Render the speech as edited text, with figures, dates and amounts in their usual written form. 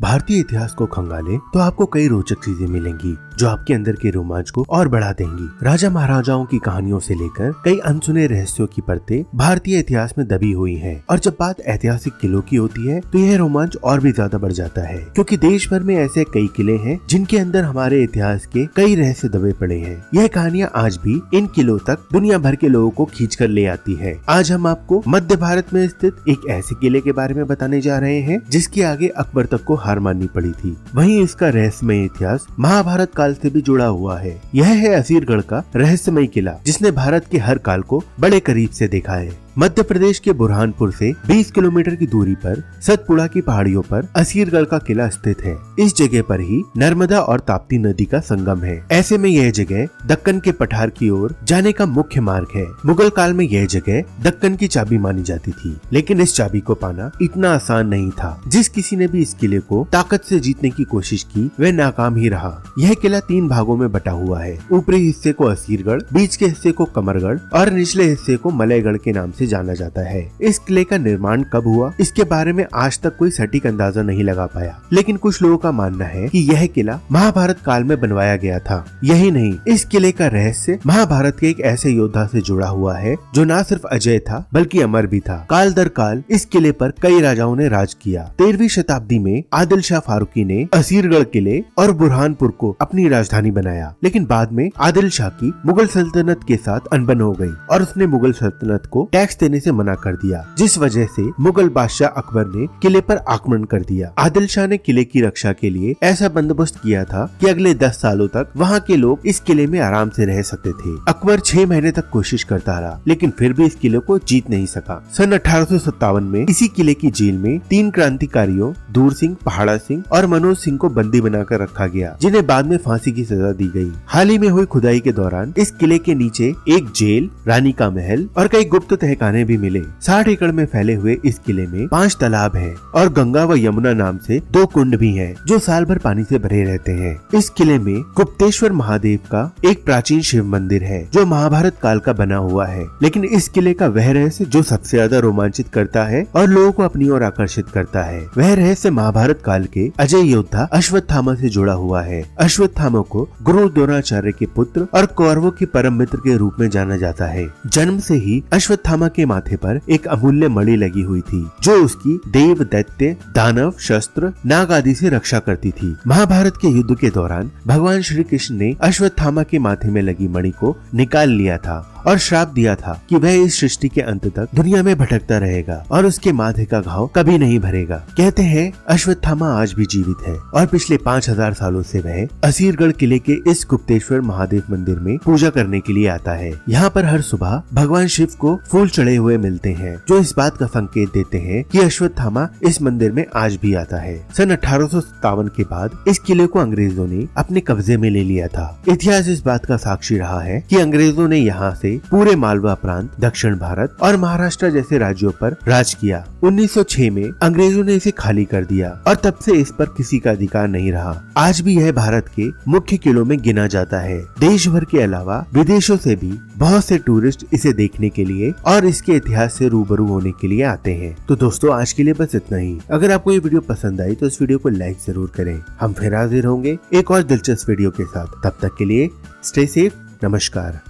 भारतीय इतिहास को खंगाले तो आपको कई रोचक चीजें मिलेंगी जो आपके अंदर के रोमांच को और बढ़ा देंगी। राजा महाराजाओं की कहानियों से लेकर कई अनसुने रहस्यों की परतें भारतीय इतिहास में दबी हुई हैं। और जब बात ऐतिहासिक किलों की होती है तो यह रोमांच और भी ज्यादा बढ़ जाता है, क्योंकि देश भर में ऐसे कई किले हैं जिनके अंदर हमारे इतिहास के कई रहस्य दबे पड़े हैं। यह कहानियाँ आज भी इन किलों तक दुनिया भर के लोगों को खींच कर ले आती है। आज हम आपको मध्य भारत में स्थित एक ऐसे किले के बारे में बताने जा रहे हैं जिसके आगे अकबर तक को हार माननी पड़ी थी। वहीं इसका रहस्यमय इतिहास महाभारत काल से भी जुड़ा हुआ है। यह है असीरगढ़ का रहस्यमय किला, जिसने भारत के हर काल को बड़े करीब से देखा है। मध्य प्रदेश के बुरहानपुर से 20 किलोमीटर की दूरी पर सतपुड़ा की पहाड़ियों पर असीरगढ़ का किला स्थित है। इस जगह पर ही नर्मदा और ताप्ती नदी का संगम है। ऐसे में यह जगह दक्कन के पठार की ओर जाने का मुख्य मार्ग है। मुगल काल में यह जगह दक्कन की चाबी मानी जाती थी, लेकिन इस चाबी को पाना इतना आसान नहीं था। जिस किसी ने भी इस किले को ताकत से जीतने की कोशिश की वह नाकाम ही रहा। यह किला 3 भागों में बटा हुआ है। ऊपरी हिस्से को असीरगढ़, बीच के हिस्से को कमरगढ़ और निचले हिस्से को मलयगढ़ के नाम से जाना जाता है। इस किले का निर्माण कब हुआ इसके बारे में आज तक कोई सटीक अंदाजा नहीं लगा पाया, लेकिन कुछ लोगों का मानना है कि यह किला महाभारत काल में बनवाया गया था। यही नहीं, इस किले का रहस्य महाभारत के एक ऐसे योद्धा से जुड़ा हुआ है जो न सिर्फ अजय था बल्कि अमर भी था। काल दर काल इस किले पर कई राजाओं ने राज किया। 13वीं शताब्दी में आदिल शाह फारूकी ने असीरगढ़ किले और बुरहानपुर को अपनी राजधानी बनाया, लेकिन बाद में आदिल शाह की मुगल सल्तनत के साथ अनबन हो गयी और उसने मुगल सल्तनत को टैक्स देने से मना कर दिया, जिस वजह से मुगल बादशाह अकबर ने किले पर आक्रमण कर दिया। आदिल शाह ने किले की रक्षा के लिए ऐसा बंदोबस्त किया था कि अगले 10 सालों तक वहां के लोग इस किले में आराम से रह सकते थे। अकबर 6 महीने तक कोशिश करता रहा, लेकिन फिर भी इस किले को जीत नहीं सका। सन 1857 में इसी किले की जेल में 3 क्रांतिकारियों दूर सिंह, पहाड़ा सिंह और मनोज सिंह को बंदी बनाकर रखा गया, जिन्हें बाद में फांसी की सजा दी गयी। हाल ही में हुई खुदाई के दौरान इस किले के नीचे एक जेल, रानी का महल और कई गुप्त तहखाने भी मिले। 60 एकड़ में फैले हुए इस किले में 5 तालाब हैं और गंगा व यमुना नाम से 2 कुंड भी हैं, जो साल भर पानी से भरे रहते हैं। इस किले में गुप्तेश्वर महादेव का एक प्राचीन शिव मंदिर है जो महाभारत काल का बना हुआ है। लेकिन इस किले का वह रहस्य जो सबसे ज्यादा रोमांचित करता है और लोगों को अपनी ओर आकर्षित करता है, वह रहस्य महाभारत काल के अजय योद्धा अश्वत्थामा से जुड़ा हुआ है। अश्वत्थामा को गुरु द्रोणाचार्य के पुत्र और कौरवों के परम मित्र के रूप में जाना जाता है। जन्म से ही अश्वत्थामा के माथे पर एक अमूल्य मणि लगी हुई थी जो उसकी देव, दैत्य, दानव, शस्त्र, नाग आदि से रक्षा करती थी। महाभारत के युद्ध के दौरान भगवान श्री कृष्ण ने अश्वत्थामा के माथे में लगी मणि को निकाल लिया था और श्राप दिया था कि वह इस सृष्टि के अंत तक दुनिया में भटकता रहेगा और उसके माथे का घाव कभी नहीं भरेगा। कहते हैं अश्वत्थामा आज भी जीवित है और पिछले 5000 सालों से वह असीरगढ़ किले के इस गुप्तेश्वर महादेव मंदिर में पूजा करने के लिए आता है। यहाँ पर हर सुबह भगवान शिव को फूल चढ़े हुए मिलते हैं, जो इस बात का संकेत देते हैं कि अश्वत्थामा इस मंदिर में आज भी आता है। सन 1857 के बाद इस किले को अंग्रेजों ने अपने कब्जे में ले लिया था। इतिहास इस बात का साक्षी रहा है कि अंग्रेजों ने यहाँ से पूरे मालवा प्रांत, दक्षिण भारत और महाराष्ट्र जैसे राज्यों पर राज किया। 1906 में अंग्रेजों ने इसे खाली कर दिया और तब से इस पर किसी का अधिकार नहीं रहा। आज भी यह भारत के मुख्य किलों में गिना जाता है। देश भर के अलावा विदेशों से भी बहुत से टूरिस्ट इसे देखने के लिए और इसके इतिहास से रूबरू होने के लिए आते हैं। तो दोस्तों, आज के लिए बस इतना ही। अगर आपको ये वीडियो पसंद आई तो इस वीडियो को लाइक जरूर करें। हम फिर हाजिर होंगे एक और दिलचस्प वीडियो के साथ। तब तक के लिए स्टे सेफ। नमस्कार।